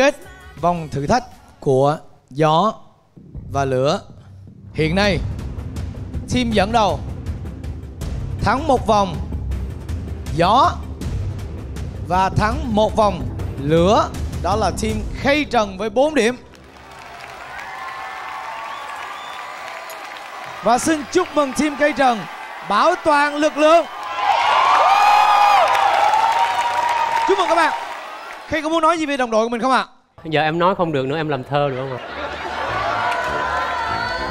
kết vòng thử thách của gió và lửa. Hiện nay team dẫn đầu thắng một vòng gió và thắng một vòng lửa, đó là team Kay Trần với 4 điểm. Và xin chúc mừng team Kay Trần bảo toàn lực lượng. Chúc mừng các bạn. Kay có muốn nói gì về đồng đội của mình không ạ? Bây giờ em nói không được nữa, em làm thơ được không ạ?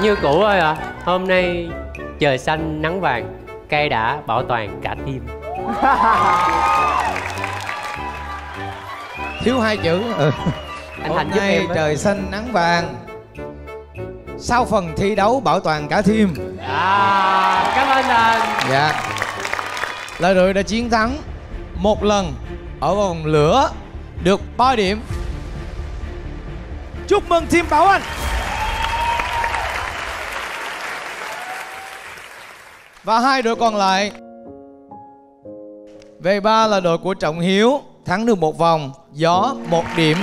Như cũ ơi ạ, hôm nay trời xanh nắng vàng, Kay đã bảo toàn cả team. Thiếu hai chữ. Anh Thành giúp em. Trời xanh nắng vàng, sau phần thi đấu bảo toàn cả team. À, cảm ơn anh. Dạ. Là đội đã chiến thắng một lần ở vòng lửa được 3 điểm. Chúc mừng team Bảo Anh. Và hai đội còn lại, V3 là đội của Trọng Hiếu, thắng được một vòng gió 1 điểm.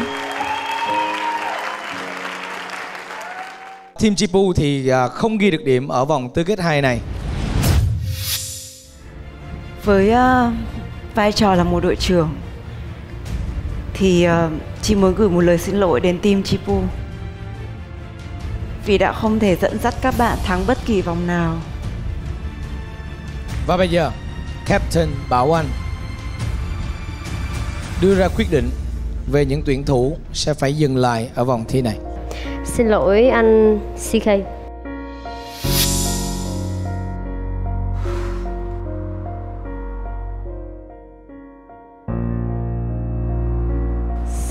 Team Chi Pu thì không ghi được điểm ở vòng tứ kết 2 này. Với vai trò là một đội trưởng thì chị muốn gửi một lời xin lỗi đến team Chi Pu vì đã không thể dẫn dắt các bạn thắng bất kỳ vòng nào. Và bây giờ Captain Bảo Anh đưa ra quyết định về những tuyển thủ sẽ phải dừng lại ở vòng thi này. Xin lỗi anh CK.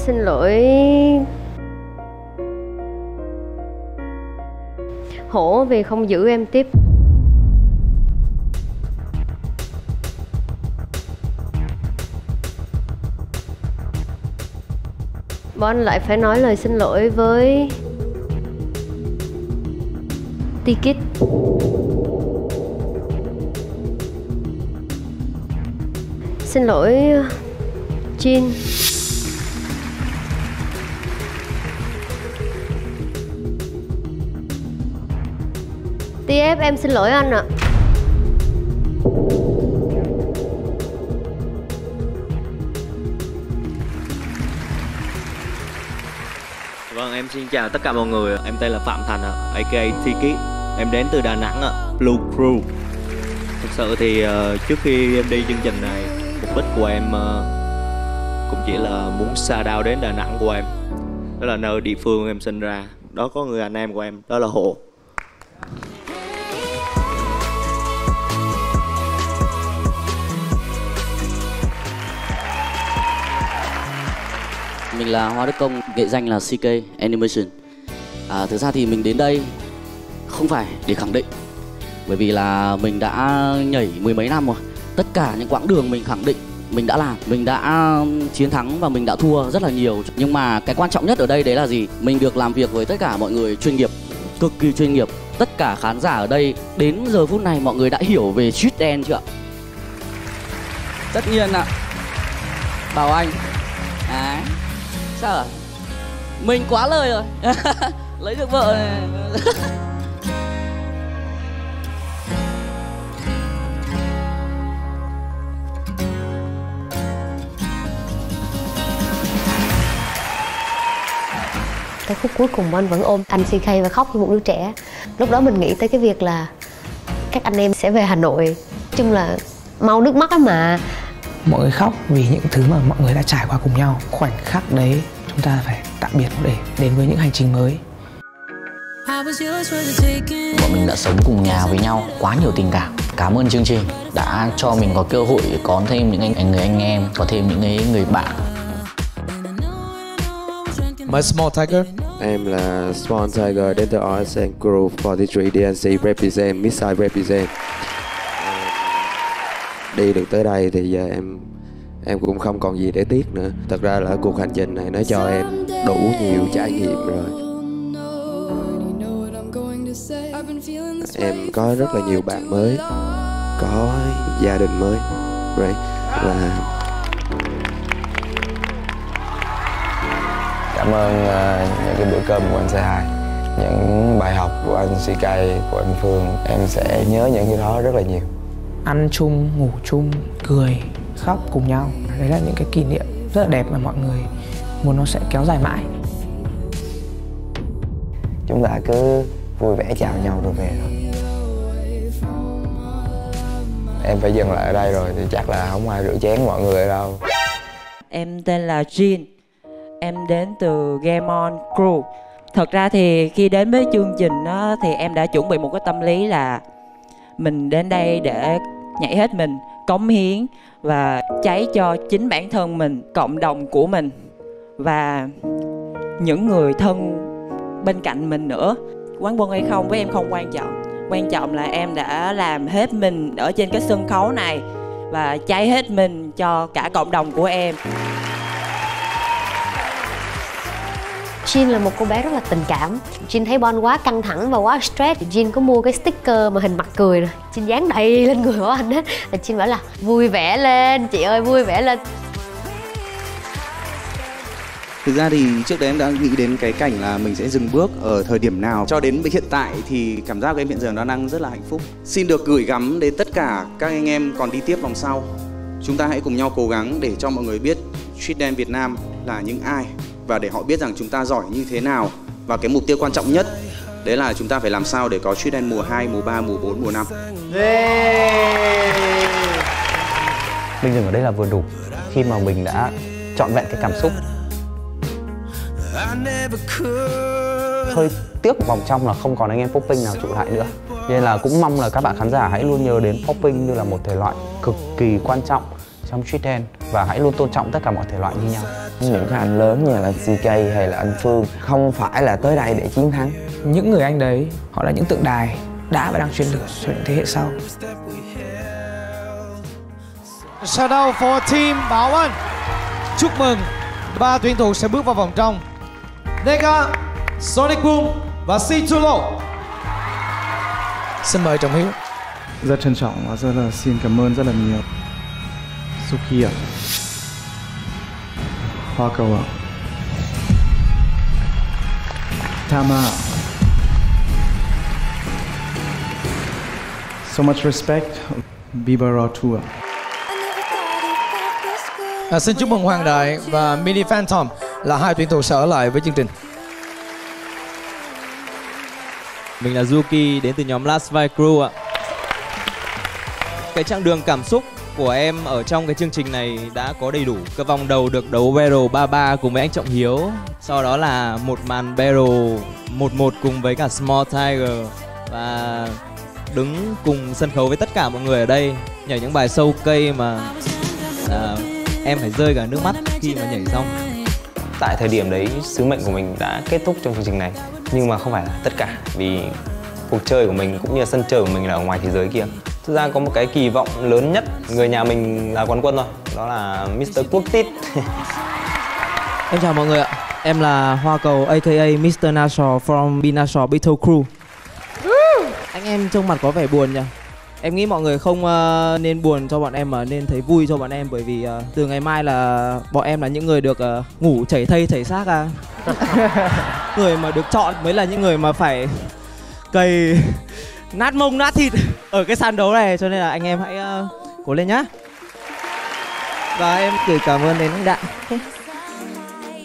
Xin lỗi Hổ vì không giữ em tiếp. Bon lại phải nói lời xin lỗi với Ticket. Xin lỗi Jean. TF em xin lỗi anh ạ. Vâng, em xin chào tất cả mọi người. Em tên là Phạm Thành ạ, aka Tiki. Em đến từ Đà Nẵng ạ, Blue Crew. Thực sự thì trước khi em đi chương trình này, mục đích của em cũng chỉ là muốn xa đao đến Đà Nẵng của em. Đó là nơi địa phương em sinh ra. Đó có người anh em của em, đó là Hộ. Mình là Hoa Đức Công, nghệ danh là CK Animation. Thực ra thì mình đến đây không phải để khẳng định, bởi vì là mình đã nhảy mười mấy năm rồi. Tất cả những quãng đường mình khẳng định, mình đã làm, mình đã chiến thắng và mình đã thua rất là nhiều. Nhưng mà cái quan trọng nhất ở đây đấy là gì? Mình được làm việc với tất cả mọi người chuyên nghiệp, cực kỳ chuyên nghiệp. Tất cả khán giả ở đây đến giờ phút này mọi người đã hiểu về Street Dance chưa ạ? Tất nhiên ạ. Bảo Anh. Đấy. Sao ạ? Mình quá lời rồi. Lấy được vợ này. Tới phút cuối cùng anh vẫn ôm anh CK và khóc như một đứa trẻ. Lúc đó mình nghĩ tới cái việc là các anh em sẽ về Hà Nội. Nói chung là mau nước mắt á mà. Mọi người khóc vì những thứ mà mọi người đã trải qua cùng nhau. Khoảnh khắc đấy chúng ta phải tạm biệt để đến với những hành trình mới. Bọn mình đã sống cùng nhà với nhau, quá nhiều tình cảm. Cảm ơn chương trình đã cho mình có cơ hội có thêm những người anh em, có thêm những người bạn. Mời Small Tiger. Em là Small Tiger, Dental Arts and Group 43, DNC represent, Missile represent. Đi được tới đây thì giờ em cũng không còn gì để tiếc nữa. Thật ra là cuộc hành trình này nó cho em đủ nhiều trải nghiệm rồi. Em có rất là nhiều bạn mới, có gia đình mới, right? Và cảm ơn những cái bữa cơm của anh Sae Hai, những bài học của anh Sikai, của anh Phương. Em sẽ nhớ những cái đó rất là nhiều. Ăn chung, ngủ chung, cười, khóc cùng nhau. Đấy là những cái kỷ niệm rất là đẹp mà mọi người muốn nó sẽ kéo dài mãi. Chúng ta cứ vui vẻ chào nhau rồi về thôi. Em phải dừng lại ở đây rồi thì chắc là không ai rửa chén mọi người đâu. Em tên là Jean. Em đến từ Game On Crew. Thật ra thì khi đến với chương trình đó, thì em đã chuẩn bị một cái tâm lý là mình đến đây để nhảy hết mình, cống hiến và cháy cho chính bản thân mình, cộng đồng của mình và những người thân bên cạnh mình nữa. Quán quân hay không với em không quan trọng. Quan trọng là em đã làm hết mình ở trên cái sân khấu này và cháy hết mình cho cả cộng đồng của em. Jin là một cô bé rất là tình cảm. Jin thấy Bon quá căng thẳng và quá stress, Jin có mua cái sticker mà hình mặt cười rồi, Jin dán đầy lên người của anh hết. Jin bảo là vui vẻ lên chị ơi, vui vẻ lên. Thực ra thì trước đấy em đã nghĩ đến cái cảnh là mình sẽ dừng bước ở thời điểm nào. Cho đến hiện tại thì cảm giác của em hiện giờ nó đang rất là hạnh phúc. Xin được gửi gắm đến tất cả các anh em còn đi tiếp vòng sau. Chúng ta hãy cùng nhau cố gắng để cho mọi người biết Street Dance Việt Nam là những ai, và để họ biết rằng chúng ta giỏi như thế nào. Và cái mục tiêu quan trọng nhất đấy là chúng ta phải làm sao để có Street Dance mùa 2, mùa 3, mùa 4, mùa 5. Mình dừng ở đây là vừa đủ khi mà mình đã trọn vẹn cái cảm xúc. Hơi tiếc vòng trong là không còn anh em popping nào trụ lại nữa, nên là cũng mong là các bạn khán giả hãy luôn nhớ đến popping như là một thể loại cực kỳ quan trọng trong street dance, và hãy luôn tôn trọng tất cả mọi thể loại như nhau. Những cái anh lớn như là CK hay là anh Phương không phải là tới đây để chiến thắng. Những người anh đấy họ là những tượng đài đã và đang truyền lửa cho những thế hệ sau. Shout out for team Bảo Anh. Chúc mừng ba tuyển thủ sẽ bước vào vòng trong: Nega, Sonic Boom và C2Lo. Xin mời Trọng Hiếu. Rất trân trọng và rất là xin cảm ơn rất là nhiều Sukiya Parkawa, Tama. So much respect, Bieber 2. Xin chúc mừng Hoàng Đại và Mini Phantom là hai tuyển thủ sẽ ở lại với chương trình. Mình là Duki, đến từ nhóm Last Five Crew ạ. Cái chặng đường cảm xúc của em ở trong cái chương trình này đã có đầy đủ. Cái vòng đầu được đấu battle 33 cùng với anh Trọng Hiếu. Sau đó là một màn battle 11 cùng với cả Small Tiger. Và đứng cùng sân khấu với tất cả mọi người ở đây, nhảy những bài sâu cây mà em phải rơi cả nước mắt khi mà nhảy xong. Tại thời điểm đấy, sứ mệnh của mình đã kết thúc trong chương trình này. Nhưng mà không phải là tất cả, vì cuộc chơi của mình cũng như là sân chơi của mình là ở ngoài thế giới kia. Thực ra có một cái kỳ vọng lớn nhất, người nhà mình là quán quân rồi, đó là Mr. Quốc Tít. Em chào mọi người ạ, em là Hoa Cầu aka Mr. Nassau from Binassau Beetle Crew. Anh em trông mặt có vẻ buồn nhỉ? Em nghĩ mọi người không nên buồn cho bọn em mà nên thấy vui cho bọn em, bởi vì từ ngày mai là bọn em là những người được ngủ chảy thây chảy xác à. Người mà được chọn mới là những người mà phải cày nát mông nát thịt ở cái sàn đấu này, cho nên là anh em hãy cố lên nhá. Và em gửi cảm ơn đến anh Đại.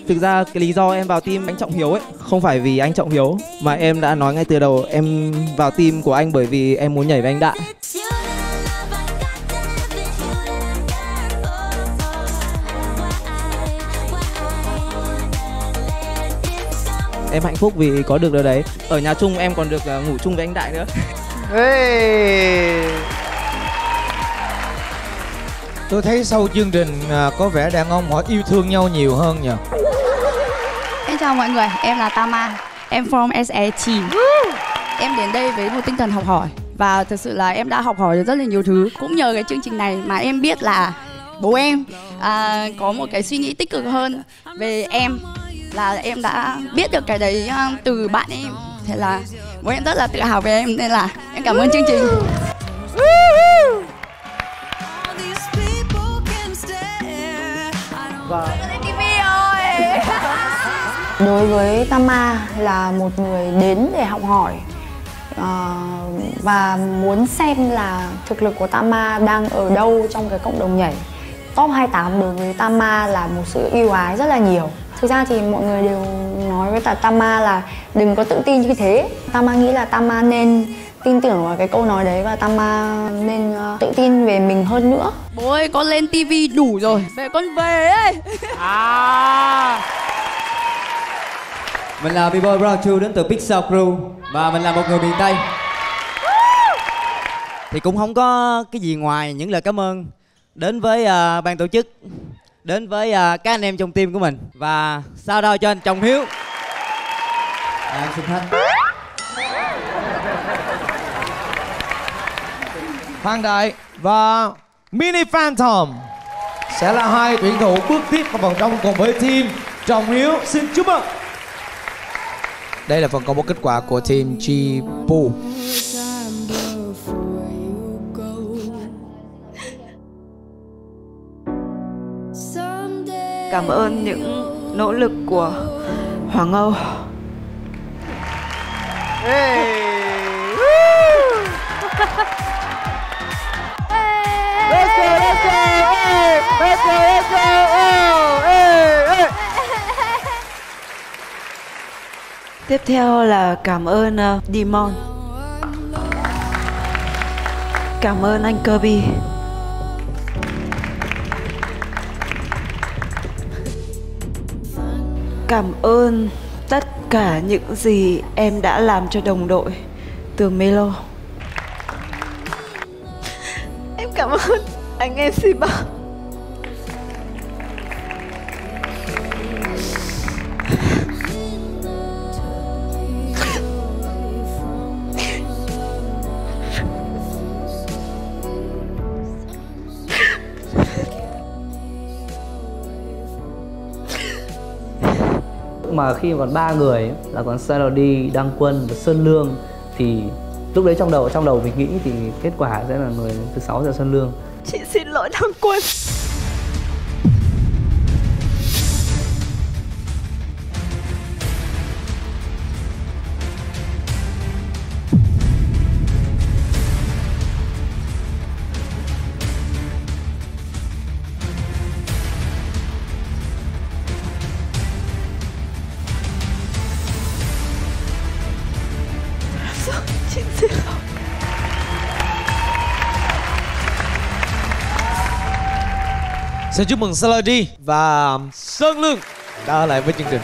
Thực ra cái lý do em vào team anh Trọng Hiếu ấy không phải vì anh Trọng Hiếu, mà em đã nói ngay từ đầu em vào team của anh bởi vì em muốn nhảy với anh Đại. Em hạnh phúc vì có được điều đấy. Ở nhà chung em còn được ngủ chung với anh Đại nữa. Tôi thấy sau chương trình có vẻ đàn ông họ yêu thương nhau nhiều hơn nhỉ. Em chào mọi người, em là Tama, em from SAT. Em đến đây với một tinh thần học hỏi, và thật sự là em đã học hỏi được rất là nhiều thứ. Cũng nhờ cái chương trình này mà em biết là bố em có một cái suy nghĩ tích cực hơn về em. Là em đã biết được cái đấy từ bạn em. Thế là bố em rất là tự hào về em, nên là em cảm ơn chương trình. Và... Đối với Tama là một người đến để học hỏi và muốn xem là thực lực của Tama đang ở đâu trong cái cộng đồng nhảy. Top 28 đối với Tama là một sự yêu ái rất là nhiều. Thực ra thì mọi người đều nói với Tama là đừng có tự tin như thế. Tama nghĩ là Tama nên tin tưởng vào cái câu nói đấy và Tama nên tự tin về mình hơn nữa. Bố ơi, con lên tivi đủ rồi, về con về ấy. Mình là Bboy Raw 2 đến từ Pixel Crew và mình là một người miền Tây. Thì cũng không có cái gì ngoài những lời cảm ơn đến với ban tổ chức, đến với các anh em trong team của mình. Và sau đó cho anh Trọng Hiếu. Anh xin hết. Hoàng Đại và Mini Phantom sẽ là hai tuyển thủ bước tiếp vào vòng trong. Cùng với team Trọng Hiếu xin chúc mừng. Đây là phần công bố kết quả của team Chi Pu. Cảm ơn những nỗ lực của Hoàng Âu. Hey. Let's go, let's go, hey. Let's go, let's go, oh, hey, hey. Tiếp theo là cảm ơn Demon. Cảm ơn anh Kirby. Cảm ơn tất cả những gì em đã làm cho đồng đội từ Melo. Em cảm ơn anh MC Bảo. Mà khi còn 3 người là còn Sae Hai, Đăng Quân và Sơn Lương thì lúc đấy trong đầu mình nghĩ thì kết quả sẽ là người thứ 6 là Sơn Lương. Chị xin lỗi Đăng Quân. Xin chúc mừng Sae Hai và Sơn Lương đã lại với chương trình.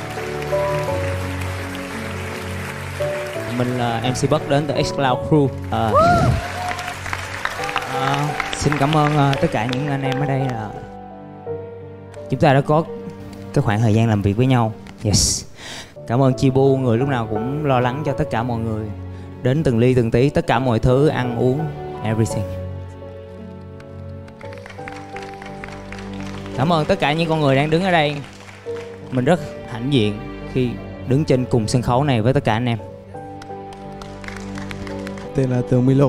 Mình là MC Bắc đến từ Xcloud Crew. Xin cảm ơn tất cả những anh em ở đây. Là chúng ta đã có cái khoảng thời gian làm việc với nhau. Yes. Cảm ơn Chi Pu, người lúc nào cũng lo lắng cho tất cả mọi người, đến từng ly từng tí, tất cả mọi thứ, ăn uống, everything. Cảm ơn tất cả những con người đang đứng ở đây. Mình rất hãnh diện khi đứng trên cùng sân khấu này với tất cả anh em. Tên là Tường Milo.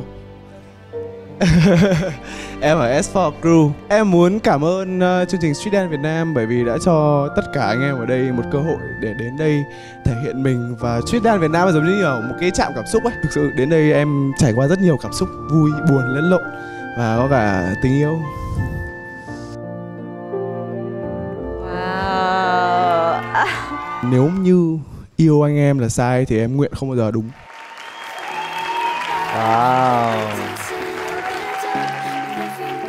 Em ở S4 Crew. Em muốn cảm ơn chương trình Street Dance Việt Nam bởi vì đã cho tất cả anh em ở đây một cơ hội để đến đây thể hiện mình. Và Street Dance Việt Nam giống như ở một cái trạm cảm xúc ấy. Thực sự đến đây em trải qua rất nhiều cảm xúc vui, buồn, lẫn lộn và có cả tình yêu. Nếu như yêu anh em là sai thì em nguyện không bao giờ đúng. Wow.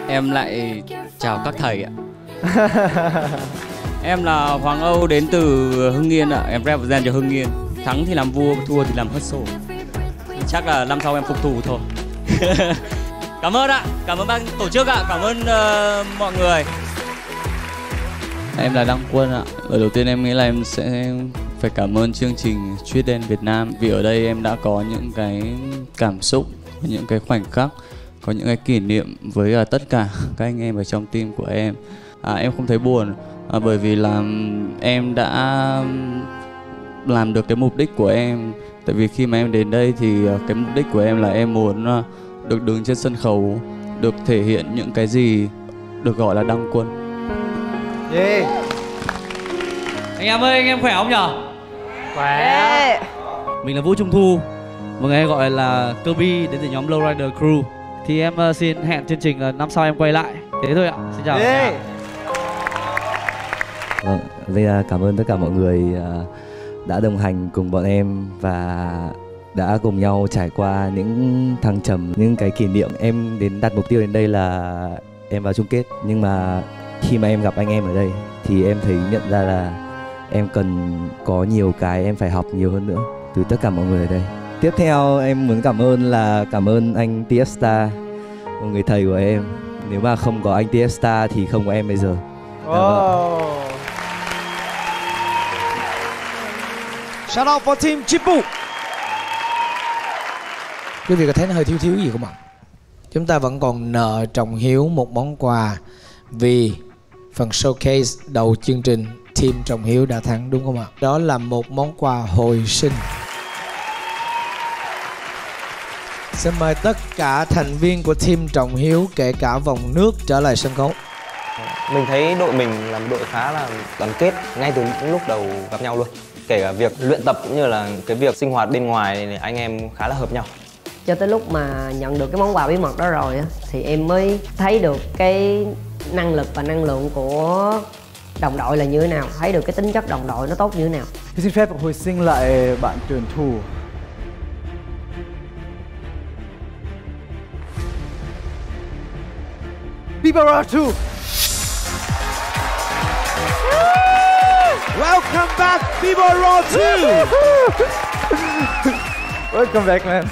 Em lại chào các thầy ạ. Em là Hoàng Âu đến từ Hưng Yên ạ. Em represent cho Hưng Yên. Thắng thì làm vua, thua thì làm hustle. Chắc là năm sau em phục thù thôi. Cảm ơn ạ. Cảm ơn ban tổ chức ạ. Cảm ơn mọi người. Em là Đăng Quân ạ. Lời đầu tiên em nghĩ là em sẽ phải cảm ơn chương trình Street Dance Việt Nam. Vì ở đây em đã có những cái cảm xúc, những cái khoảnh khắc, có những cái kỷ niệm với tất cả các anh em ở trong team của em. Em không thấy buồn bởi vì là em đã làm được cái mục đích của em. Tại vì khi mà em đến đây thì cái mục đích của em là em muốn được đứng trên sân khấu, được thể hiện những cái gì được gọi là Đăng Quân. Yeah. Anh em ơi, anh em khỏe không nhở? Khỏe. Yeah. Mình là Vũ Trung Thu, mọi người gọi là Kirby, đến từ nhóm Low Rider Crew. Thì em xin hẹn chương trình là năm sau em quay lại. Thế thôi ạ. Xin chào. Yeah. Vâng, Zia cảm ơn tất cả mọi người đã đồng hành cùng bọn em và đã cùng nhau trải qua những thăng trầm, những cái kỷ niệm. Em đến đặt mục tiêu đến đây là em vào chung kết, nhưng mà khi mà em gặp anh em ở đây thì em thấy nhận ra là em cần có nhiều cái em phải học nhiều hơn nữa từ tất cả mọi người ở đây. Tiếp theo em muốn cảm ơn anh Tiesta, một người thầy của em. Nếu mà không có anh Tiesta thì không có em bây giờ. Oh. Shout out for team Chi Pu. Quý vị có thấy nó hơi thiếu gì không ạ? Chúng ta vẫn còn nợ Trọng Hiếu một món quà, vì phần showcase đầu chương trình team Trọng Hiếu đã thắng đúng không ạ? Đó là một món quà hồi sinh. Xin mời tất cả thành viên của team Trọng Hiếu, kể cả vòng nước, trở lại sân khấu. Mình thấy đội mình là một đội khá là đoàn kết ngay từ những lúc đầu gặp nhau luôn. Kể cả việc luyện tập cũng như là cái việc sinh hoạt bên ngoài thì anh em khá là hợp nhau. Cho tới lúc mà nhận được cái món quà bí mật đó rồi thì em mới thấy được cái năng lực và năng lượng của đồng đội là như thế nào, thấy được cái tính chất đồng đội nó tốt như thế nào. Tôi xin phép hồi sinh lại bạn tuyển thủ. Bieber 2. Welcome back, Bboy Raw 2. Welcome back, man.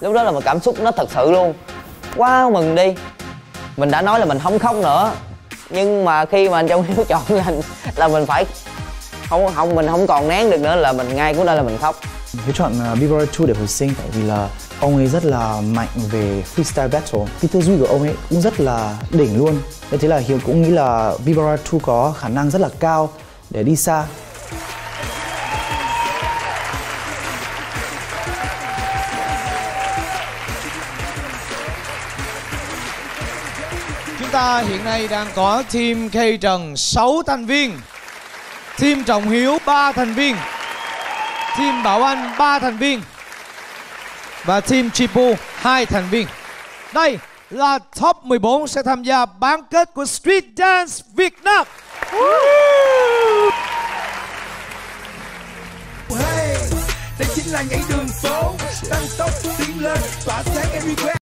Lúc đó là một cảm xúc nó thật sự luôn. Wow, mừng đi. Mình đã nói là mình không khóc nữa, nhưng mà khi mà anh Trọng Hiếu chọn anh là mình phải mình không còn nén được nữa, là mình ngay cũng đó là mình khóc. Hiếu chọn Bboy Raw 2 để hồi sinh tại vì là ông ấy rất là mạnh về freestyle battle. Cái tư duy của ông ấy cũng rất là đỉnh luôn. Thế là Hiếu cũng nghĩ là Bboy Raw 2 có khả năng rất là cao để đi xa. Chúng ta hiện nay đang có team Kay Trần 6 thành viên, team Trọng Hiếu 3 thành viên, team Bảo Anh 3 thành viên và team Chi Pu 2 thành viên. Đây là top 14 sẽ tham gia bán kết của Street Dance Việt Nam. Hey, đây chính là nhảy đường phố, tăng tốc tiến lên, tỏa sáng everywhere.